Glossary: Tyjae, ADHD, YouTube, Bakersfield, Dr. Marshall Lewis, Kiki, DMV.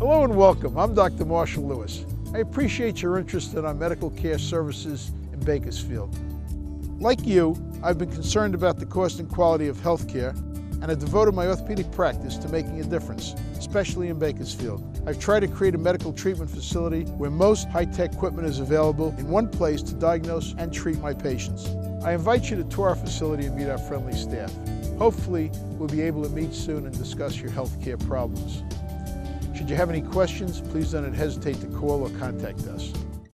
Hello and welcome. I'm Dr. Marshall Lewis. I appreciate your interest in our medical care services in Bakersfield. Like you, I've been concerned about the cost and quality of health care, and I've devoted my orthopedic practice to making a difference, especially in Bakersfield. I've tried to create a medical treatment facility where most high-tech equipment is available in one place to diagnose and treat my patients. I invite you to tour our facility and meet our friendly staff. Hopefully, we'll be able to meet soon and discuss your health care problems. Should you have any questions, please don't hesitate to call or contact us.